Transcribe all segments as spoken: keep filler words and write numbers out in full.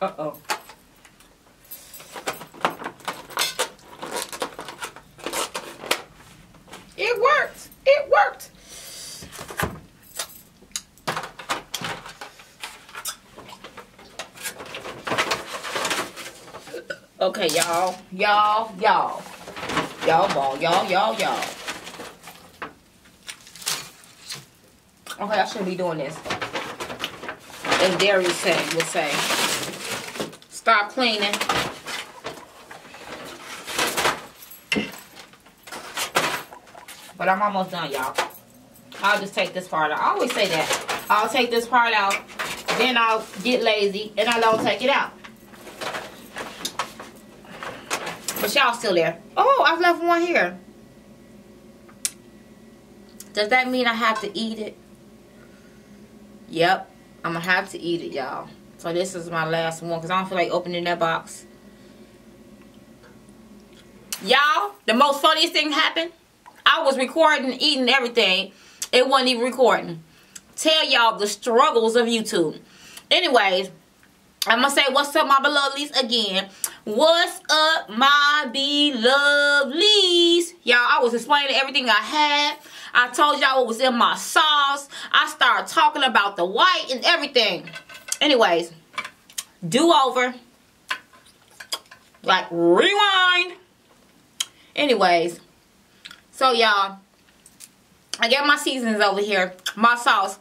Uh-oh. It worked. It worked. Okay, y'all. Y'all, y'all. Y'all ball. Y'all, y'all, y'all. Okay, I shouldn't be doing this. And Darius said, would say, stop cleaning. But I'm almost done, y'all. I'll just take this part out. I always say that. I'll take this part out, then I'll get lazy, and I don't take it out. But y'all still there. Oh, I've left one here. Does that mean I have to eat it? Yep. I'm going to have to eat it, y'all. So this is my last one, because I don't feel like opening that box. Y'all, the most funniest thing happened. I was recording, eating everything. It wasn't even recording. Tell y'all the struggles of YouTube. Anyways, I'm going to say what's up, my beloveds, again. What's up, my beloveds? Y'all, I was explaining everything I had. I told y'all what was in my sauce. I started talking about the white and everything. Anyways, do over. Like, rewind. Anyways. So, y'all, I got my seasonings over here. My sauce.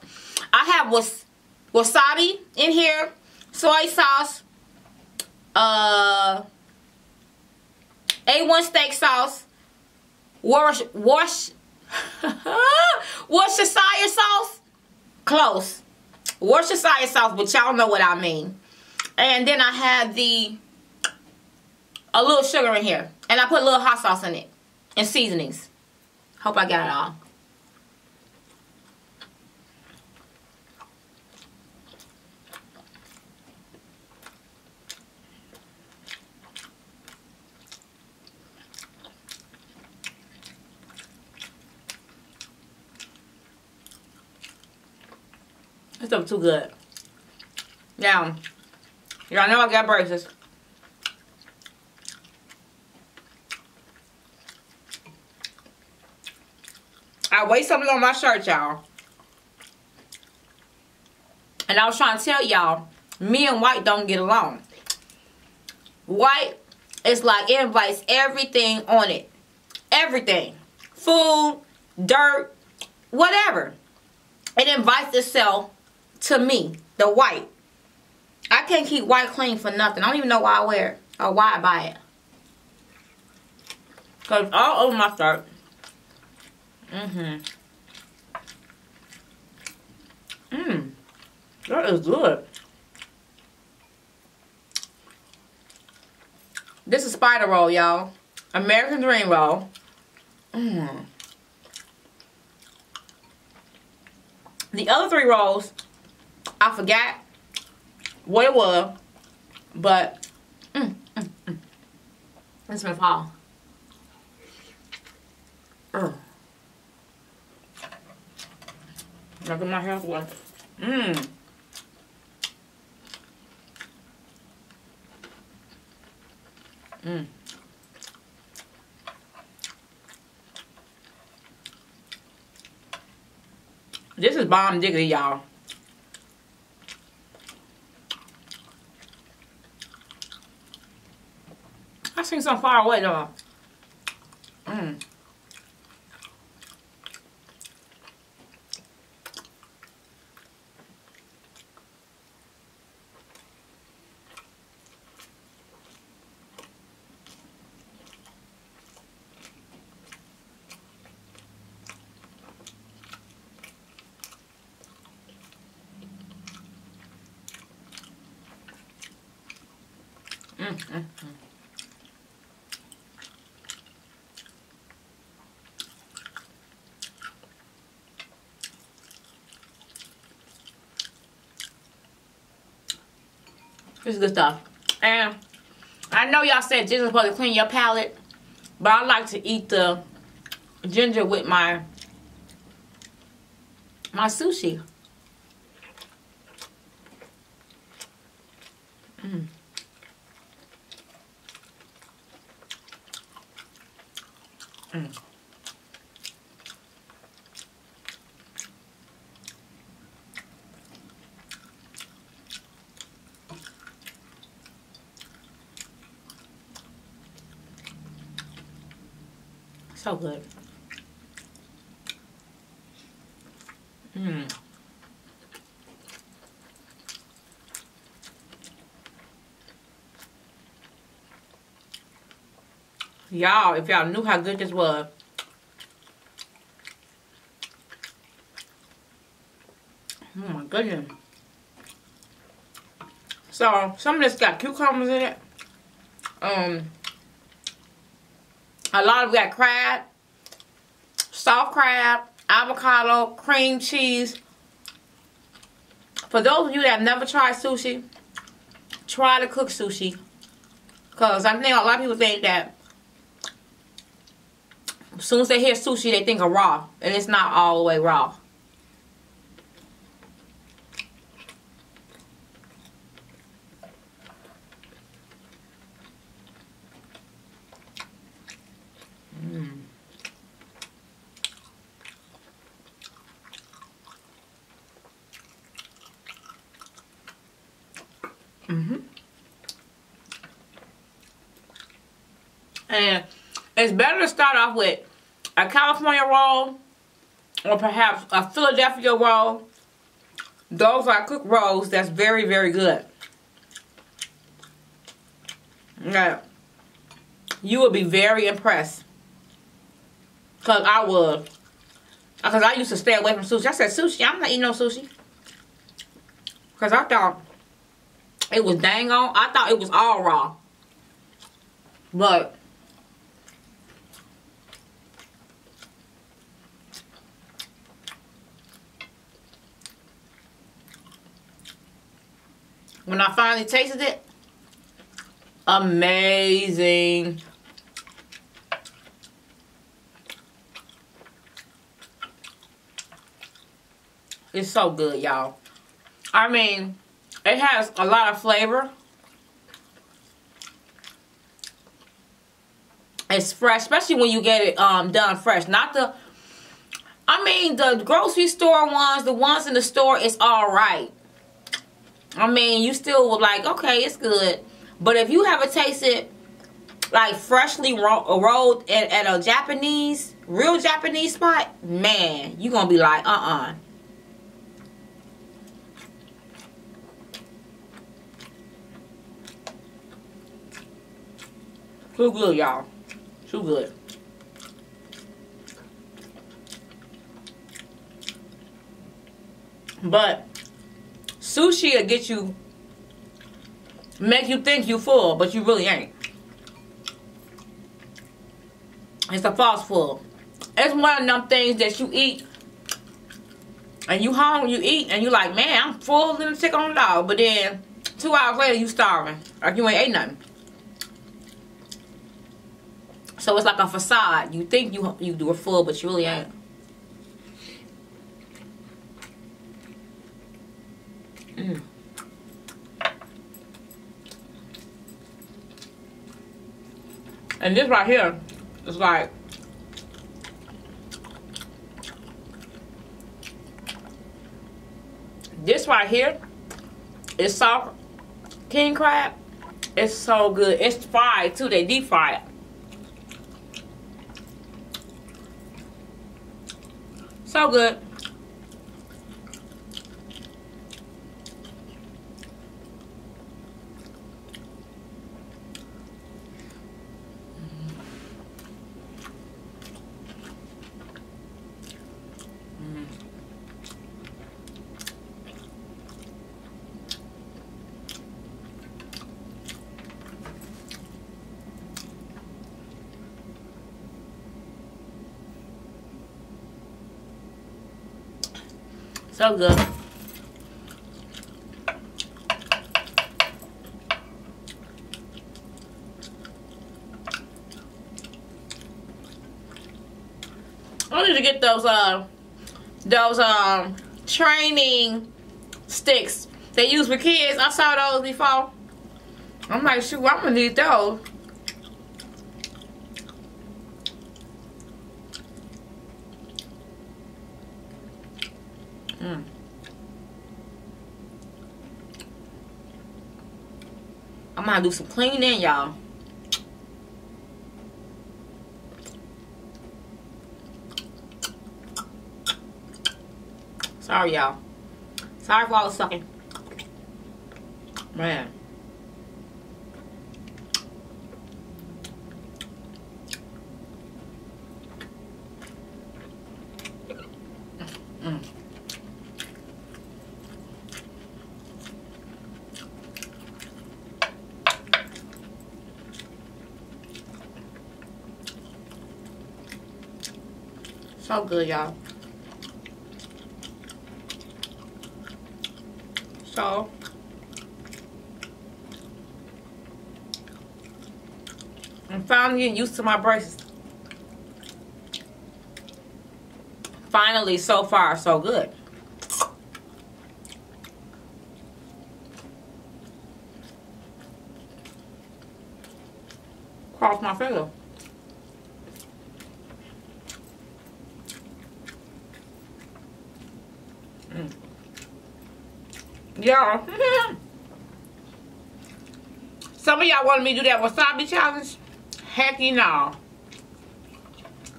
I have was wasabi in here. Soy sauce. Uh, A one steak sauce. Wash, wash. Worcestershire sauce, close. Worcestershire sauce, but y'all know what I mean. And then I had the a little sugar in here, and I put a little hot sauce in it and seasonings. Hope I got it all. This stuff too good. Now, y'all know I got braces. I weighed something on my shirt, y'all. And I was trying to tell y'all, me and White don't get along. White is like, it invites everything on it. Everything. Food, dirt, whatever. It invites itself to me, the white. I can't keep white clean for nothing. I don't even know why I wear it or why I buy it. Because all over my shirt. Mm-hmm. Mmm. That is good. This is Spider Roll, y'all. American Dream Roll. Mmm. The other three rolls, I forgot what it was, but mm, mm, mm. This is fall. Ugh. Look at my hair. Mmm. Mmm. This is bomb diggity, y'all. I seen some far away, though. Mmm. Mm-hmm. This is good stuff. And I know y'all said ginger is supposed to clean your palate, but I like to eat the ginger with my my sushi. Mm. Mm. So good. Mmm. Y'all, if y'all knew how good this was. Oh my goodness. So, some of this got cucumbers in it. Um, a lot of it got crab, soft crab, avocado, cream cheese. For those of you that have never tried sushi, try to cook sushi. Because I think a lot of people think that as soon as they hear sushi, they think of raw. And it's not all the way raw. Mm. Mm-hmm. And it's better to start off with a California roll, or perhaps a Philadelphia roll. Those are cooked rolls. That's very, very good. Now, you will be very impressed. Because I would. Because I used to stay away from sushi. I said, sushi? I'm not eating no sushi. Because I thought it was dang on. I thought it was all raw. But when I finally tasted it, amazing. It's so good, y'all. I mean, it has a lot of flavor. It's fresh, especially when you get it um, done fresh. Not the, I mean, the grocery store ones, the ones in the store, it's all right. I mean, you still were like, okay, it's good. But if you have a taste it, like, freshly ro rolled at, at a Japanese, real Japanese spot, man, you're going to be like, uh-uh. Too good, y'all. Too good. But sushi will get you, make you think you full, but you really ain't. It's a false full. It's one of them things that you eat, and you home, you eat, and you like, man, I'm full, let me take on the dog. But then, two hours later, you starving. Like you ain't ate nothing. So it's like a facade. You think you, you do a full, but you really ain't. Mm. And this right here is like, this right here is soft king crab. It's so good. It's fried too. They deep fry it. So good. So good. I need to get those uh those um training sticks they use with kids. I saw those before. I'm like, shoot, I'm gonna need those. Mm. I'm gonna do some cleaning, y'all. Sorry, y'all. Sorry for all the sucking. Man. Mm. So good, y'all. So I'm finally getting used to my braces. Finally, so far, so good. Cross my finger. Mm. Y'all, some of y'all wanted me to do that wasabi challenge. Heck no.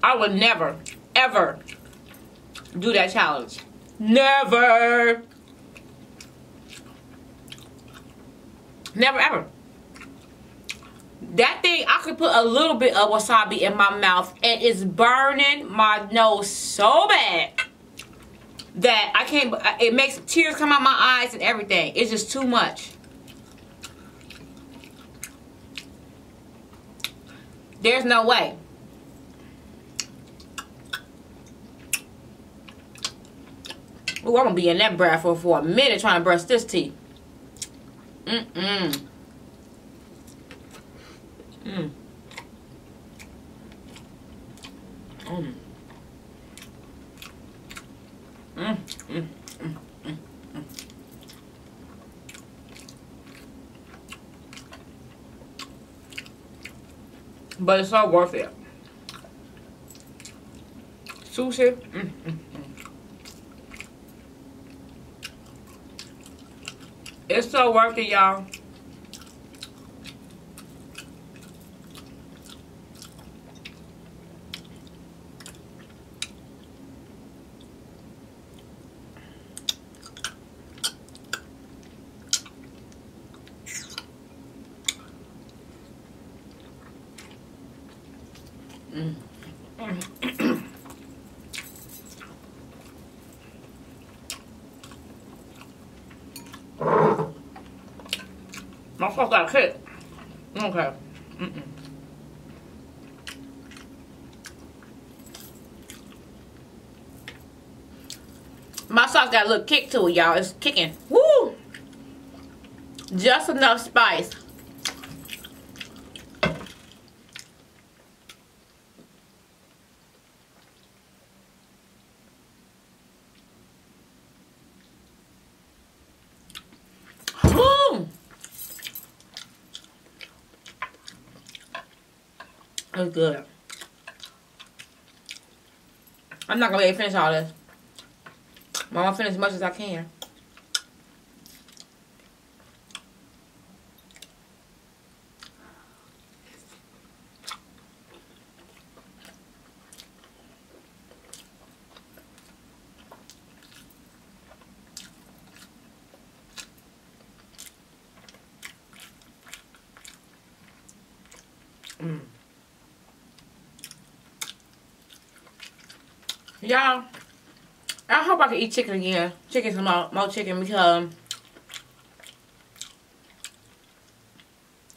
I would never, ever do that challenge. Never. Never, ever. That thing, I could put a little bit of wasabi in my mouth and it's burning my nose so bad that I can't, it makes tears come out my eyes and everything. It's just too much. There's no way. Ooh, I'm gonna be in that breath for, for a minute trying to brush this teeth. Mm-mm. Mm. Mm. Mm, mm, mm, mm, mm. But it's all worth it. Sushi. Mm, mm, mm. It's so worth it, y'all. Mm. Mm. My fuck got hit. Okay. Mm-mm. My sauce got a little kick to it, y'all. It's kicking. Woo! Just enough spice. Good. I'm not gonna let it finish all this. I'm gonna finish as much as I can. Mm. Y'all, I hope I can eat chicken again. Chicken some more, more chicken because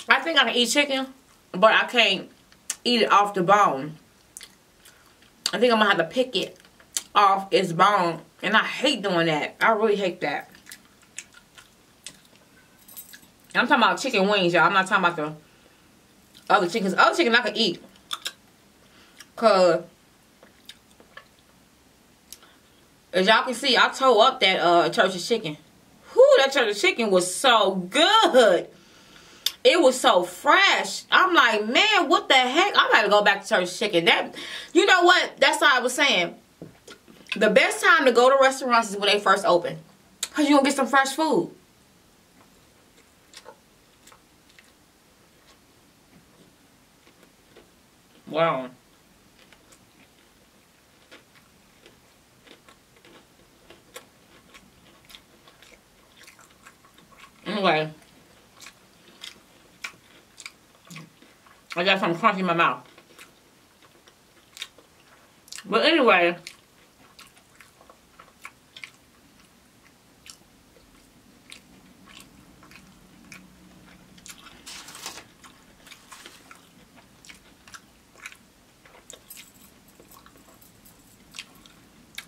I think I can eat chicken, but I can't eat it off the bone. I think I'm gonna have to pick it off its bone, and I hate doing that. I really hate that. And I'm talking about chicken wings, y'all. I'm not talking about the other chickens. Other chicken I can eat, cause as y'all can see, I tore up that uh, Church's Chicken. Whew, that Church's Chicken was so good. It was so fresh. I'm like, man, what the heck? I gotta go back to Church's Chicken. That, you know what? That's what I was saying. The best time to go to restaurants is when they first open, cause you gonna get some fresh food. Wow. Anyway, I got some crunchy in my mouth. But anyway,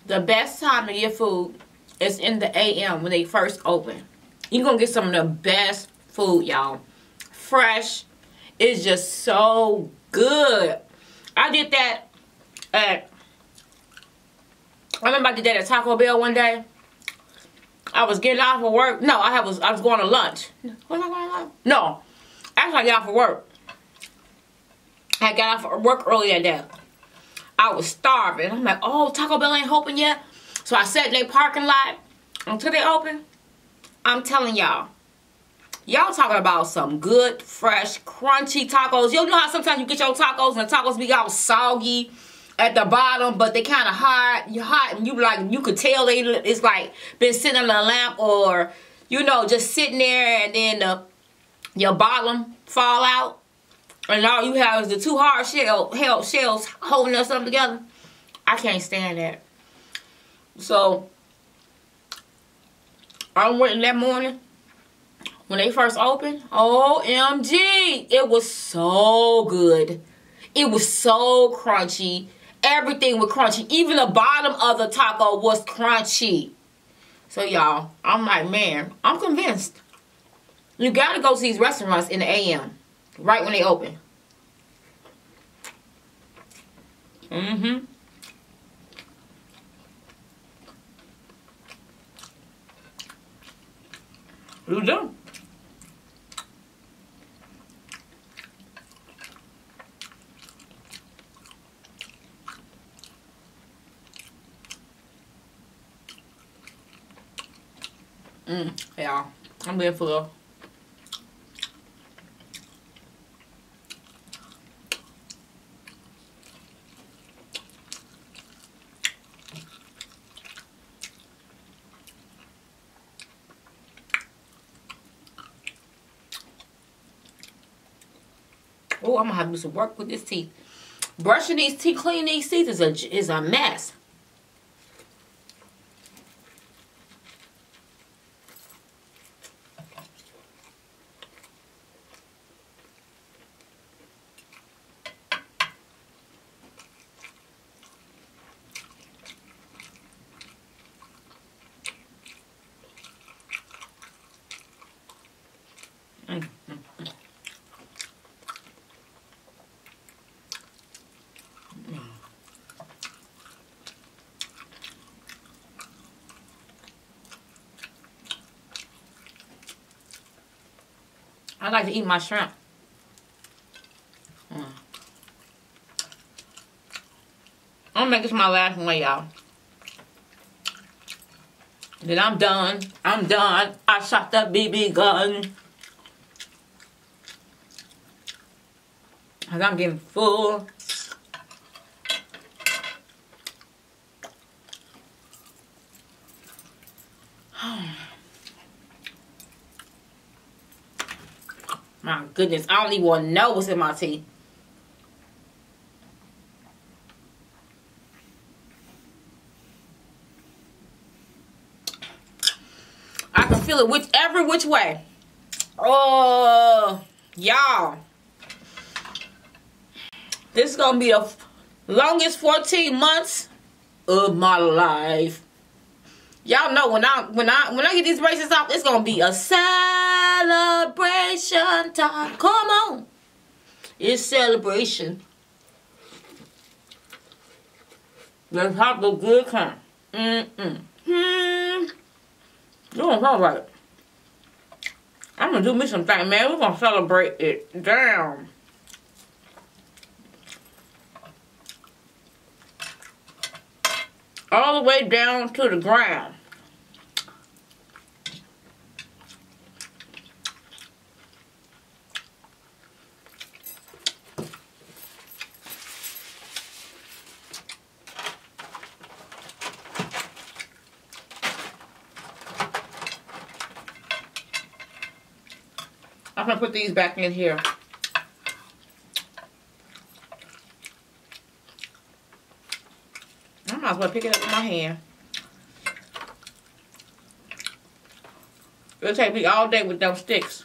the best time to get food is in the A M when they first open. You're going to get some of the best food, y'all. Fresh. It's just so good. I did that at... I remember I did that at Taco Bell one day. I was getting off of work. No, I was I was going to lunch. Was I going to lunch? No. After I got off of work. I got off of work early that day. I was starving. I'm like, oh, Taco Bell ain't open yet. So I sat in their parking lot until they open. I'm telling y'all, y'all talking about some good, fresh, crunchy tacos. You know how sometimes you get your tacos and the tacos be all soggy at the bottom, but they kind of hot. You hot and you like, you could tell they it's like been sitting on a lamp or, you know, just sitting there, and then the, your bottom fall out, and all you have is the two hard shell, hell, shells holding us up together. I can't stand that. So I went in that morning when they first opened. O M G. It was so good. It was so crunchy. Everything was crunchy. Even the bottom of the taco was crunchy. So, y'all, I'm like, man, I'm convinced. You got to go to these restaurants in the A M right when they open. Mm-hmm. You do. Mm, yeah, I'm being full. Oh, I'm gonna have to do some work with this teeth. Brushing these teeth, cleaning these teeth is a is a mess. I like to eat my shrimp. Mm. I'm gonna make this my last one, y'all. Then I'm done. I'm done. I shot the B B gun. Cause I'm getting full. My goodness, I don't even want to know what's in my teeth. I can feel it which, every which way. Oh, y'all. This is going to be the longest fourteen months of my life. Y'all know when I when I when I get these braces off, it's gonna be a celebration time. Come on, it's celebration. Let's have a good time. Mm mm. Hmm. You don't sound right. I'm gonna do me some thing, man. We're gonna celebrate it. Damn. All the way down to the ground. I'm gonna put these back in here. I might as well pick it up with my hand. It'll take me all day with those sticks.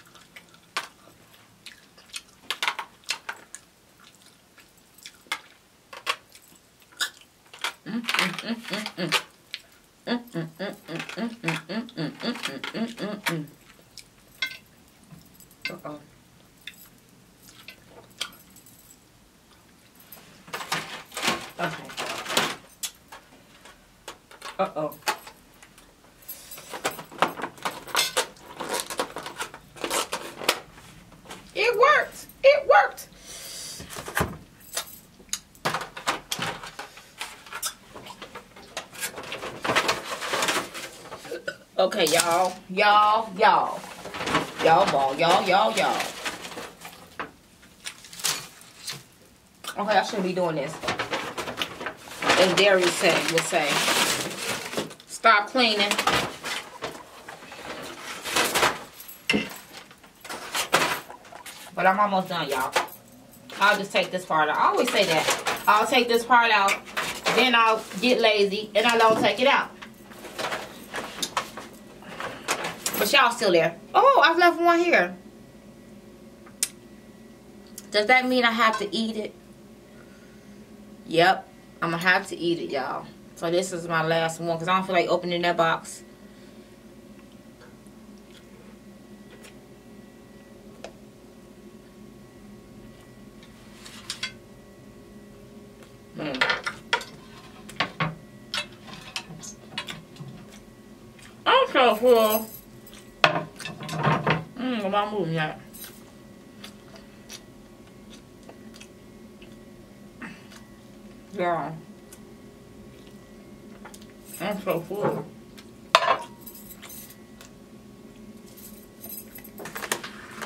Uh-oh. It worked! It worked! Okay, y'all. Y'all, y'all. Y'all ball. Y'all, y'all, y'all. Okay, I shouldn't be doing this. As Darius said, would say. Stop cleaning. But I'm almost done, y'all. I'll just take this part out. I always say that. I'll take this part out, then I'll get lazy, and I don't take it out. But y'all still there. Oh, I've left one here. Does that mean I have to eat it? Yep. I'm going to have to eat it, y'all. So this is my last one because I don't feel like opening that box. Mm. I'm so full. Mm, am I moving yet? Yeah. I'm so full.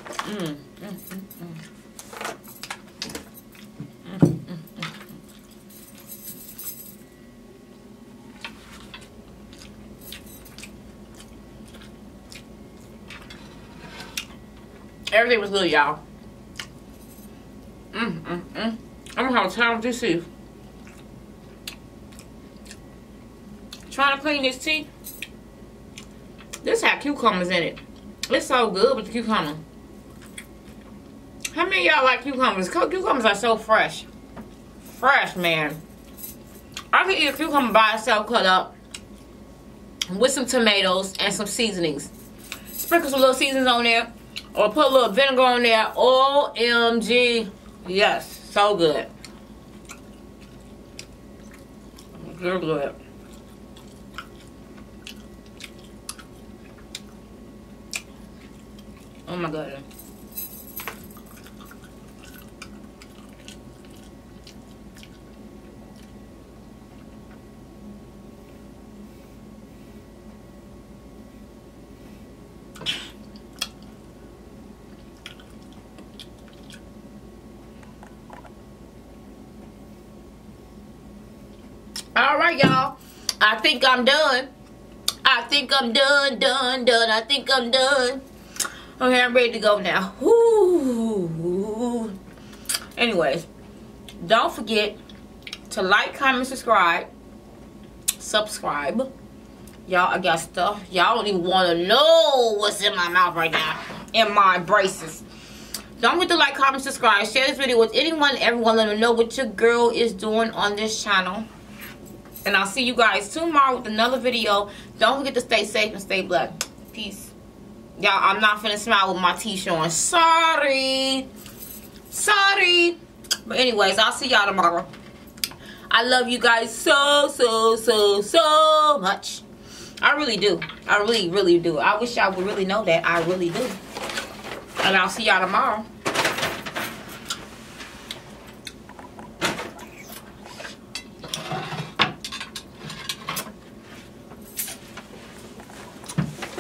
Mm, mm, mm, mm. Mm, mm, mm, mm. Everything was good, y'all. Mm, mm, mm. I'm gonna have a time with this too. Trying to clean this tea. This had cucumbers in it. It's so good with the cucumber. How many of y'all like cucumbers? Cucumbers are so fresh. Fresh, man. I can eat a cucumber by itself cut up with some tomatoes and some seasonings. Sprinkle some little seasonings on there or put a little vinegar on there. O M G. Yes. So good. Good, good. Oh my God. All right, y'all. I think I'm done. I think I'm done, done, done. I think I'm done. Okay, I'm ready to go now. Ooh. Anyways, don't forget to like, comment, subscribe. Subscribe. Y'all, I got stuff. Y'all don't even want to know what's in my mouth right now. In my braces. Don't forget to like, comment, subscribe. Share this video with anyone, everyone. Let them know what your girl is doing on this channel. And I'll see you guys tomorrow with another video. Don't forget to stay safe and stay black. Peace. Y'all, I'm not finna smile with my teeth showing. Sorry. Sorry. But anyways, I'll see y'all tomorrow. I love you guys so, so, so, so much. I really do. I really, really do. I wish y'all would really know that. I really do. And I'll see y'all tomorrow.